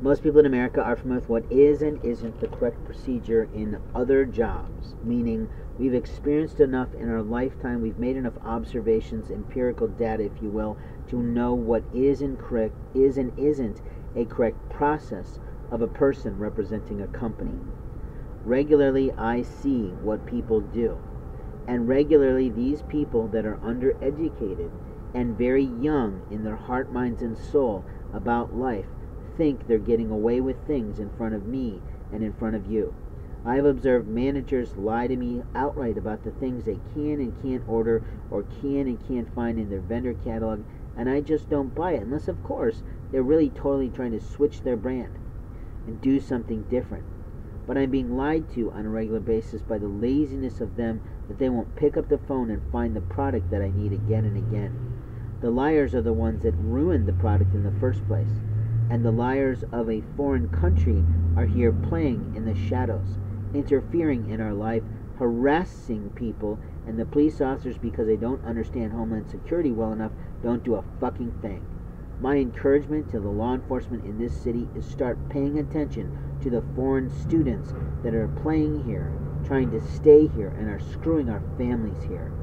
Most people in America are familiar with what is and isn't the correct procedure in other jobs, meaning we've experienced enough in our lifetime, we've made enough observations, empirical data, if you will, to know what is and isn't a correct process of a person representing a company. Regularly, I see what people do, and regularly these people that are undereducated and very young in their heart, minds, and soul about life think they're getting away with things in front of me and in front of you. I have observed managers lie to me outright about the things they can and can't order or can and can't find in their vendor catalog, and I just don't buy it, unless, of course, they're really totally trying to switch their brand and do something different. But I'm being lied to on a regular basis by the laziness of them that they won't pick up the phone and find the product that I need again and again. The liars are the ones that ruined the product in the first place. And the liars of a foreign country are here playing in the shadows, interfering in our life, harassing people, and the police officers, because they don't understand Homeland Security well enough, don't do a fucking thing. My encouragement to the law enforcement in this city is start paying attention to the foreign students that are playing here, trying to stay here, and are screwing our families here.